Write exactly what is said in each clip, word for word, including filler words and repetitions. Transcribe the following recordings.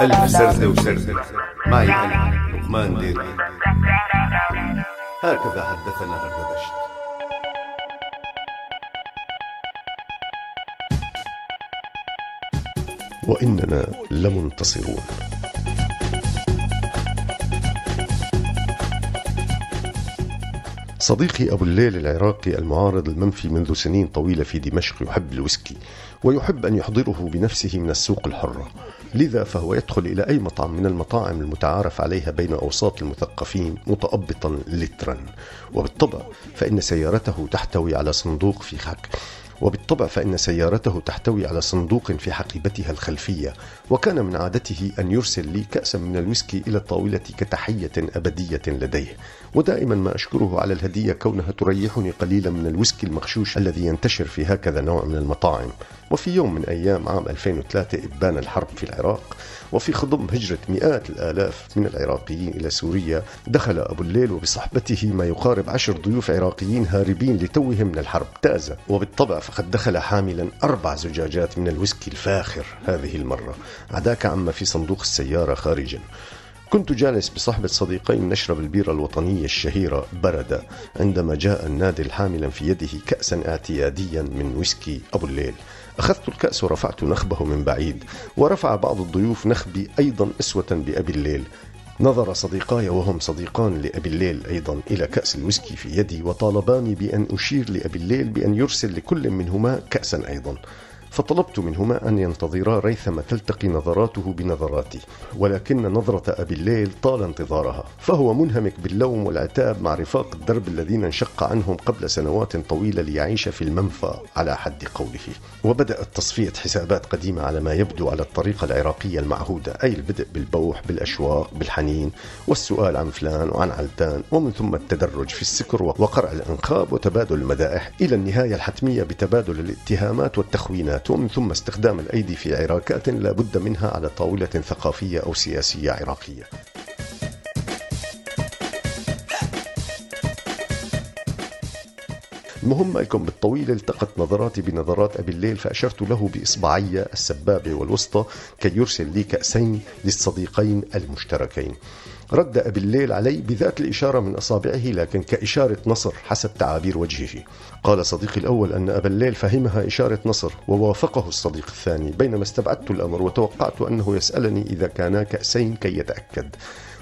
ألف سردة وسردة، معي أنا لقمان ديركي. هكذا حدثنا هردبشت. وإننا لمنتصرون. صديقي أبو الليل العراقي المعارض المنفي منذ سنين طويلة في دمشق يحب الويسكي، ويحب أن يحضره بنفسه من السوق الحرة، لذا فهو يدخل إلى أي مطعم من المطاعم المتعارف عليها بين أوساط المثقفين متأبطا لترا، وبالطبع فإن سيارته تحتوي على صندوق في حق وبالطبع فإن سيارته تحتوي على صندوق في حقيبتها الخلفية، وكان من عادته أن يرسل لي كأسا من الويسكي إلى الطاولة كتحية أبدية لديه، ودائما ما أشكره على الهدية كونها تريحني قليلا من الويسكي المغشوش الذي ينتشر في هكذا نوع من المطاعم. وفي يوم من أيام عام ألفين وثلاثة إبان الحرب في العراق، وفي خضم هجرة مئات الآلاف من العراقيين إلى سوريا، دخل أبو الليل وبصحبته ما يقارب عشر ضيوف عراقيين هاربين لتوهم من الحرب تازة، وبالطبع فقد دخل حاملا أربع زجاجات من الويسكي الفاخر هذه المرة، عداك عما في صندوق السيارة خارجا. كنت جالس بصحبة صديقين نشرب البيرة الوطنية الشهيرة بردة، عندما جاء النادل حاملا في يده كأسا اعتياديا من ويسكي أبو الليل. أخذت الكأس ورفعت نخبه من بعيد، ورفع بعض الضيوف نخبي أيضا أسوة بأبي الليل. نظر صديقاي وهم صديقان لأبي الليل أيضا إلى كأس الويسكي في يدي، وطالباني بأن أشير لأبي الليل بأن يرسل لكل منهما كأسا أيضا، فطلبت منهما أن ينتظرا ريثما تلتقي نظراته بنظراتي، ولكن نظرة أبي الليل طال انتظارها، فهو منهمك باللوم والعتاب مع رفاق الدرب الذين انشق عنهم قبل سنوات طويلة ليعيش في المنفى على حد قوله. وبدأت تصفية حسابات قديمة على ما يبدو على الطريقة العراقية المعهودة، أي البدء بالبوح، بالأشواق، بالحنين، والسؤال عن فلان وعن علتان، ومن ثم التدرج في السكر وقرع الأنخاب وتبادل المدائح، إلى النهاية الحتمية بتبادل الاتهامات والتخوينات، ومن ثم استخدام الأيدي في عراكات لا بد منها على طاولة ثقافية أو سياسية عراقية. المهم لكم بالطويل التقت نظراتي بنظرات أبي الليل، فأشرت له بإصبعي السبابة والوسطى كي يرسل لي كأسين للصديقين المشتركين. رد أبي الليل علي بذات الإشارة من أصابعه، لكن كإشارة نصر حسب تعابير وجهه. قال صديقي الأول أن أبي الليل فهمها إشارة نصر، ووافقه الصديق الثاني، بينما استبعدت الأمر وتوقعت أنه يسألني إذا كانا كأسين كي يتأكد،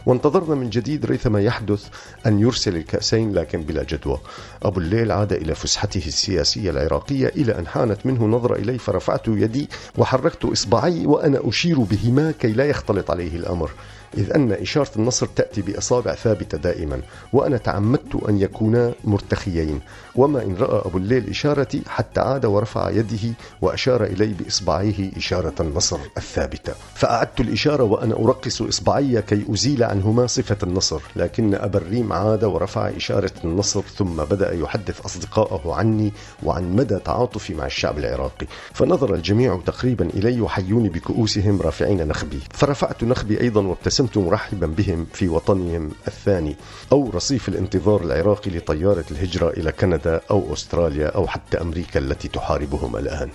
وانتظرنا من جديد ريثما يحدث أن يرسل الكأسين لكن بلا جدوى. أبو الليل عاد إلى فسحته السياسية العراقية إلى أن حانت منه نظرة إلي، فرفعت يدي وحركت إصبعي وأنا أشير بهما كي لا يختلط عليه الأمر، إذ أن إشارة النصر تأتي بأصابع ثابتة دائما، وأنا تعمدت أن يكونا مرتخيين، وما إن رأى أبو الليل إشارتي حتى عاد ورفع يده وأشار إلي بإصبعيه إشارة النصر الثابتة، فأعدت الإشارة وأنا أرقص إصبعي كي أزيل عنهما صفة النصر، لكن أبا الريم عاد ورفع إشارة النصر، ثم بدأ يحدث أصدقائه عني وعن مدى تعاطفي مع الشعب العراقي، فنظر الجميع تقريبا إلي وحيوني بكؤوسهم رافعين نخبي، فرفعت نخبي أيضا وابتسمت مرحبا بهم في وطنهم الثاني، أو رصيف الانتظار العراقي لطيارة الهجرة إلى كندا أو أستراليا أو حتى أمريكا التي تحاربهم الآن،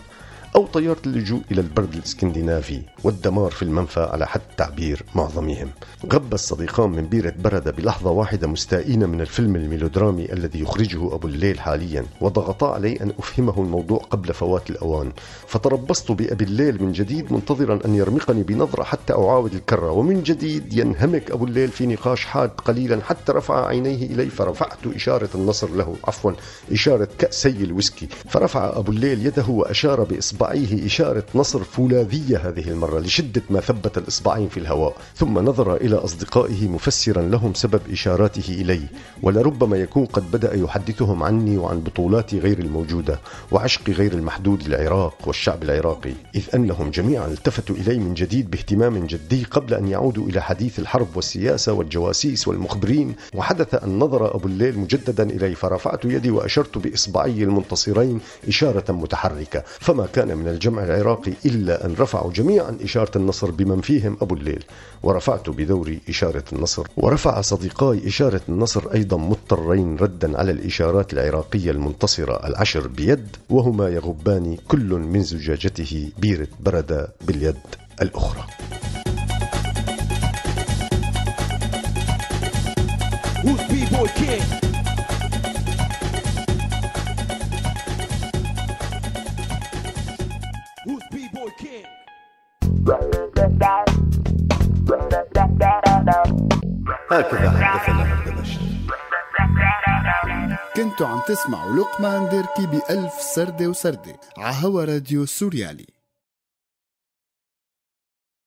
أو طيارة اللجوء إلى البرد الاسكندنافي والدمار في المنفى على حد تعبير معظمهم. غب الصديقان من بيرة بردة بلحظة واحدة مستائين من الفيلم الميلودرامي الذي يخرجه أبو الليل حاليا، وضغطا علي أن أفهمه الموضوع قبل فوات الأوان، فتربصت بأبي الليل من جديد منتظرا أن يرمقني بنظرة حتى أعاود الكرة، ومن جديد ينهمك أبو الليل في نقاش حاد قليلا حتى رفع عينيه إلي، فرفعت إشارة النصر له عفوا إشارة كأسي الويسكي، فرفع أبو الليل يده وأشار بإصبعه إصبعيه إشارة نصر فولاذية هذه المرة لشدة ما ثبت الإصبعين في الهواء، ثم نظر إلى أصدقائه مفسرا لهم سبب إشاراته إلي، ولربما يكون قد بدأ يحدثهم عني وعن بطولاتي غير الموجودة وعشقي غير المحدود للعراق والشعب العراقي، إذ أنهم جميعا التفتوا إلي من جديد باهتمام جدي قبل أن يعودوا إلى حديث الحرب والسياسة والجواسيس والمخبرين. وحدث أن نظر أبو الليل مجددا إلي، فرفعت يدي وأشرت بإصبعي المنتصرين إشارة متحركة، فما كان من الجمع العراقي إلا أن رفعوا جميعا إشارة النصر بمن فيهم أبو الليل، ورفعت بدوري إشارة النصر، ورفع صديقاي إشارة النصر أيضا مضطرين ردا على الإشارات العراقية المنتصرة العشر بيد، وهما يغبان كل من زجاجته بيرة بردة باليد الأخرى. who's b-boy king. Who's b-boy king? هكذا حدثنا عبد البشر. كنتوا عم تسمعوا لقمان ديركي بألف سردة وسردة عهوا راديو سوريالي.